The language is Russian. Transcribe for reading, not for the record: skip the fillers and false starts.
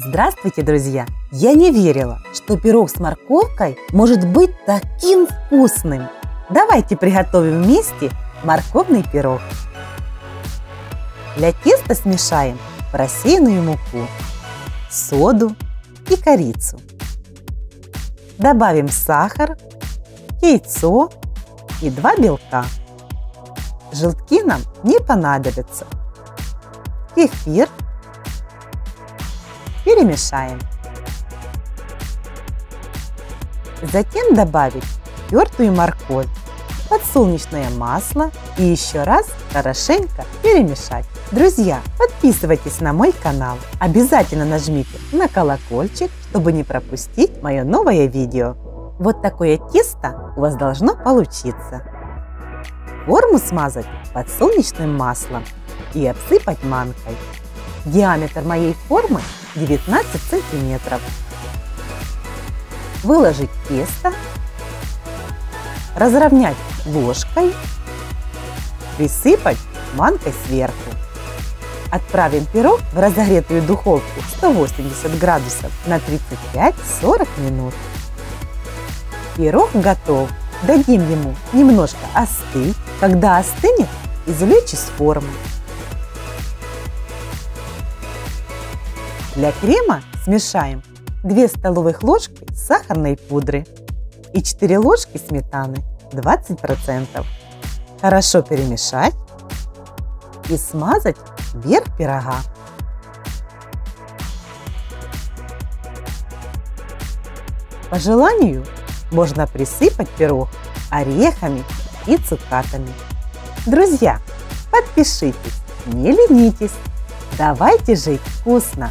Здравствуйте, друзья! Я не верила, что пирог с морковкой может быть таким вкусным. Давайте приготовим вместе морковный пирог. Для теста смешаем просеянную муку, соду и корицу. Добавим сахар, яйцо и 2 белка. Желтки нам не понадобятся. Кефир. Перемешаем. Затем добавить тертую морковь, подсолнечное масло и еще раз хорошенько перемешать. Друзья, подписывайтесь на мой канал. Обязательно нажмите на колокольчик, чтобы не пропустить мое новое видео. Вот такое тесто у вас должно получиться. Форму смазать подсолнечным маслом и обсыпать манкой. Диаметр моей формы 19 сантиметров. Выложить тесто, разровнять ложкой, присыпать манкой сверху. Отправим пирог в разогретую духовку 180 градусов на 35-40 минут. Пирог готов. Дадим ему немножко остыть. Когда остынет, извлечь из формы. Для крема смешаем 2 столовых ложки сахарной пудры и 4 ложки сметаны 20%. Хорошо перемешать и смазать верх пирога. По желанию можно присыпать пирог орехами и цукатами. Друзья, подпишитесь, не ленитесь, давайте жить вкусно!